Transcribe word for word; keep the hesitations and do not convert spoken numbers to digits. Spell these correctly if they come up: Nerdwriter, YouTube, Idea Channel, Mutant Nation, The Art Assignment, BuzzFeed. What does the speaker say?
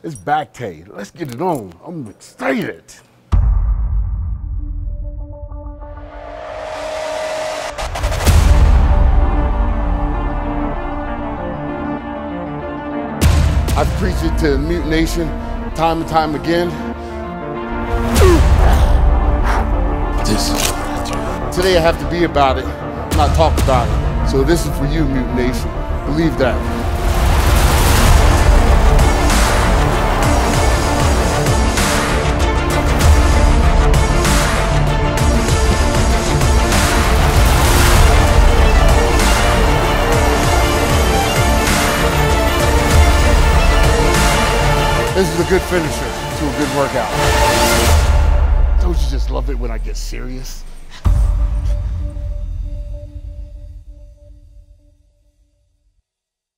It's back day. Let's get it on. I'm excited. I've preached it to Mutant Nation time and time again. This is what I do. Today I have to be about it, not talk about it. So this is for you, Mutant Nation. Believe that. This is a good finisher to a good workout. Don't you just love it when I get serious?